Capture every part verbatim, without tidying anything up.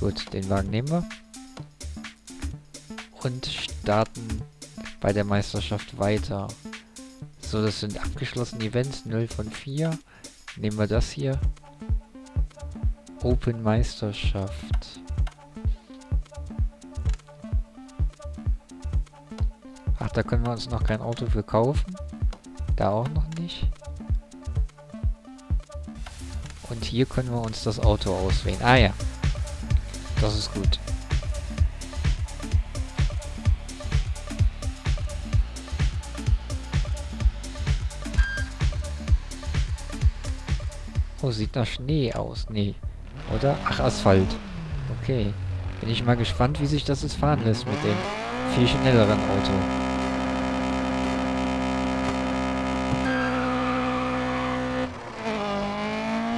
Gut, den Wagen nehmen wir. Und starten bei der Meisterschaft weiter. So, das sind abgeschlossene Events, null von vier. Nehmen wir das hier. Open Meisterschaft. Ach, da können wir uns noch kein Auto für kaufen. Da auch noch nicht. Und hier können wir uns das Auto auswählen. Ah ja. Das ist gut. Oh, sieht nach Schnee aus. Nee. Oder? Ach, Asphalt. Okay. Bin ich mal gespannt, wie sich das jetzt fahren lässt mit dem viel schnelleren Auto.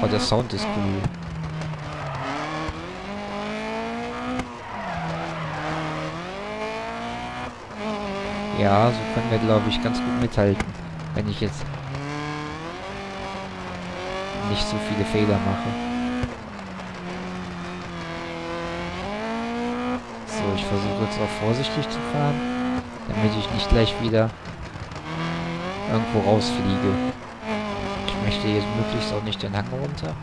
Oh, der Sound ist cool. Ja, so können wir, glaube ich, ganz gut mithalten, wenn ich jetzt nicht so viele Fehler mache. So, ich versuche jetzt auch vorsichtig zu fahren, damit ich nicht gleich wieder irgendwo rausfliege. Ich möchte jetzt möglichst auch nicht den Hang runter.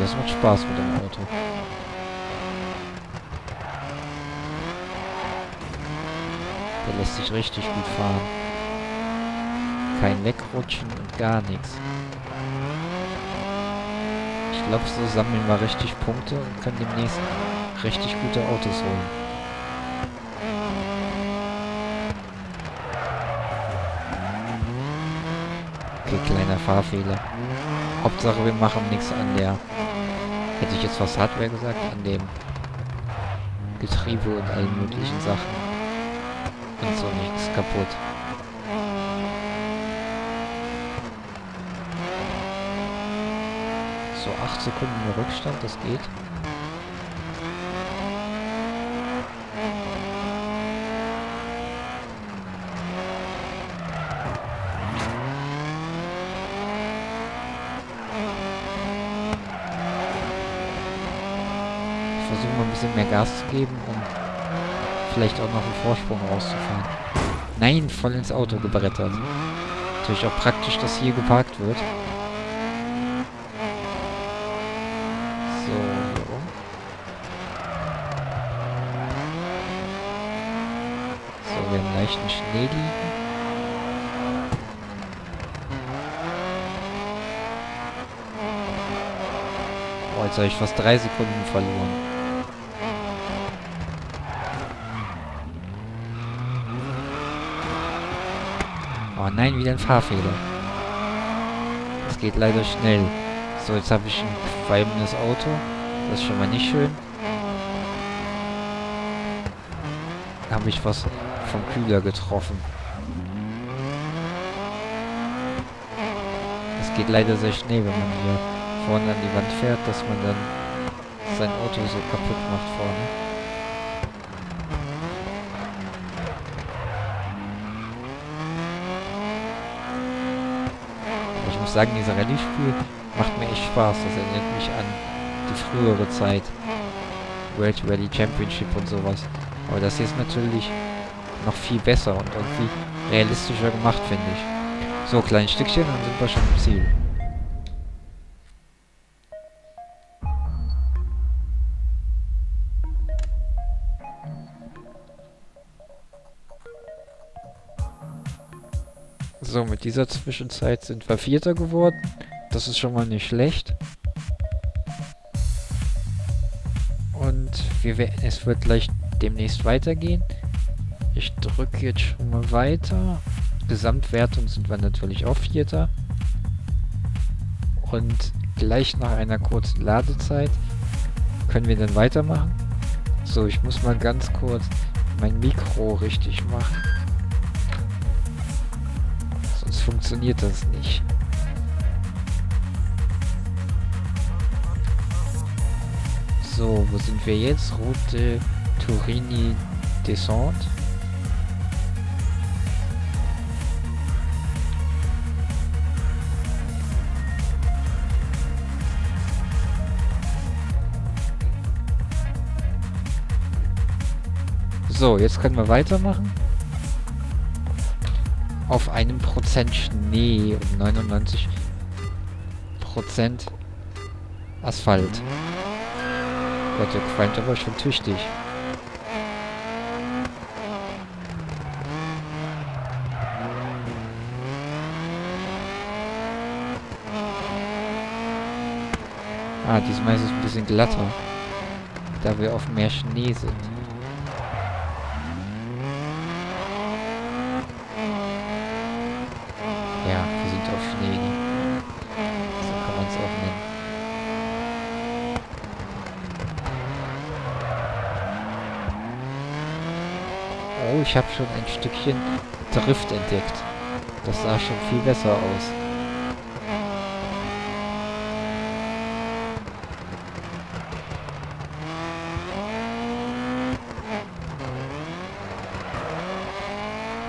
Das macht Spaß mit dem Auto. Der lässt sich richtig gut fahren. Kein Wegrutschen und gar nichts. Ich glaube, so sammeln wir richtig Punkte und können demnächst richtig gute Autos holen. Okay, kleiner Fahrfehler. Hauptsache, wir machen nichts an der, hätte ich jetzt was Hardware gesagt, an dem Getriebe und allen möglichen Sachen. Und so nichts kaputt. So, acht Sekunden Rückstand, das geht. Versuchen wir ein bisschen mehr Gas zu geben, um vielleicht auch noch einen Vorsprung rauszufahren. Nein, voll ins Auto gebrettert. Natürlich auch praktisch, dass hier geparkt wird. So, hier oben. So, wir haben einen leichten Schnee liegen. Oh, jetzt habe ich fast drei Sekunden verloren. Oh nein, wieder ein Fahrfehler. Das geht leider schnell. So, jetzt habe ich ein qualmendes Auto. Das ist schon mal nicht schön. Da habe ich was vom Kühler getroffen. Das geht leider sehr schnell, wenn man hier vorne an die Wand fährt, dass man dann sein Auto so kaputt macht vorne. Ich muss sagen, dieses Rallye-Spiel macht mir echt Spaß. Das erinnert mich an die frühere Zeit. World Rally Championship und sowas. Aber das hier ist natürlich noch viel besser und irgendwie realistischer gemacht, finde ich. So, kleines Stückchen, dann sind wir schon im Ziel. So, mit dieser Zwischenzeit sind wir Vierter geworden. Das ist schon mal nicht schlecht. Und wir werden, es wird gleich demnächst weitergehen. Ich drücke jetzt schon mal weiter. Gesamtwertung sind wir natürlich auch Vierter. Und gleich nach einer kurzen Ladezeit können wir dann weitermachen. So, ich muss mal ganz kurz mein Mikro richtig machen. Funktioniert das nicht. So, wo sind wir jetzt? Route Turini Descente. So, jetzt können wir weitermachen. Auf einem Prozent Schnee und neunundneunzig Prozent Asphalt. Gott, der qualmt aber schon tüchtig. Ah, diesmal ist es ein bisschen glatter, da wir auf mehr Schnee sind. Ja, wir sind auf Schnee. So kann man es auch nennen. Oh, ich habe schon ein Stückchen Drift entdeckt. Das sah schon viel besser aus.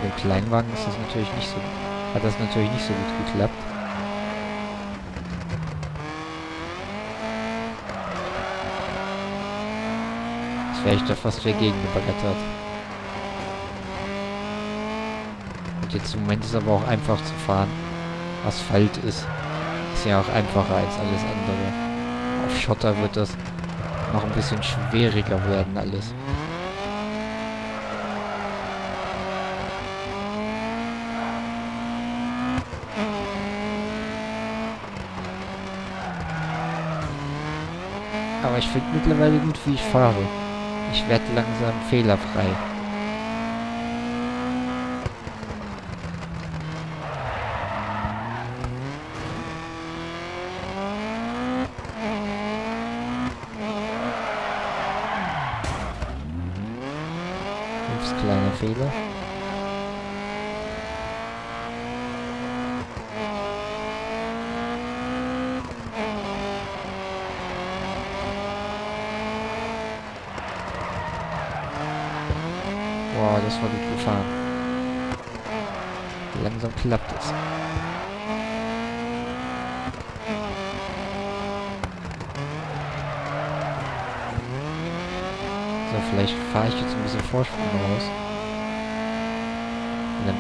Im Kleinwagen ist das natürlich nicht so, hat das natürlich nicht so gut geklappt. Das wäre ich da fast dagegen gebrettert. Und jetzt im Moment ist es aber auch einfach zu fahren. Asphalt ist, ist ja auch einfacher als alles andere. Auf Schotter wird das noch ein bisschen schwieriger werden alles. Aber ich finde mittlerweile gut, wie ich fahre. Ich werde langsam fehlerfrei. Ups, kleiner Fehler. Wow, das war gut gefahren. Langsam klappt es. So, vielleicht fahre ich jetzt ein bisschen Vorsprung raus. Und dann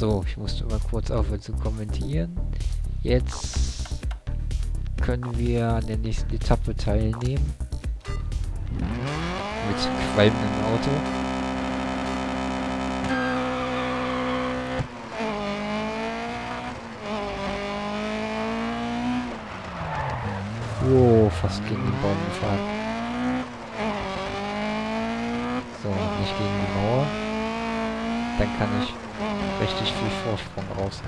So, ich musste mal kurz aufhören zu kommentieren. Jetzt können wir an der nächsten Etappe teilnehmen. Mit qualmendem Auto. Oh, fast gegen den Baum gefahren. So, nicht gegen die Mauer. Dann kann ich richtig viel Vorsprung raus.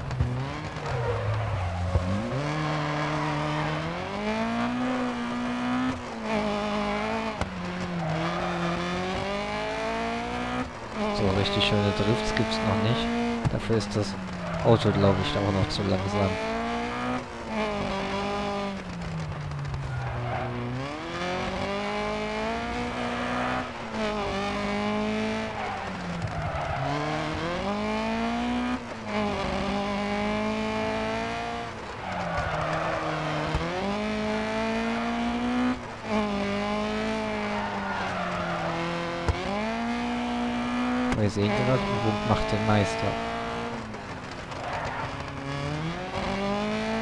So, richtig schöne Drifts gibt es noch nicht. Dafür ist das Auto, glaube ich, auch noch zu langsam. Wir sehen gerade, Wump macht den Meister.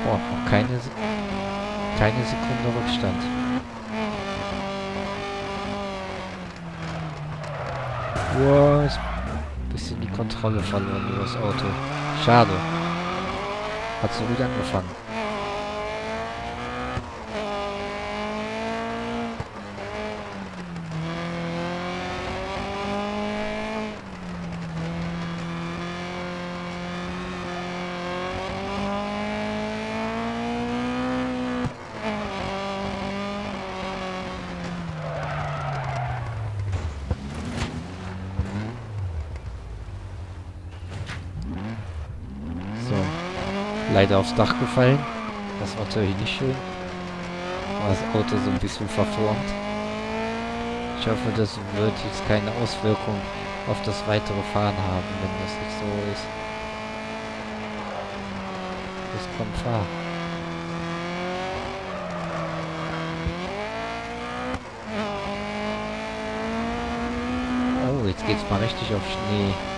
Boah, noch keine, keine Sekunde Rückstand. Boah, ist ein bisschen die Kontrolle verloren über das Auto. Schade. Hat so gut angefangen. Leider aufs Dach gefallen. Das war natürlich nicht schön. War das Auto so ein bisschen verformt. Ich hoffe, das wird jetzt keine Auswirkung auf das weitere Fahren haben, wenn das nicht so ist. Jetzt kommt Fahr. Oh, jetzt geht's mal richtig auf Schnee.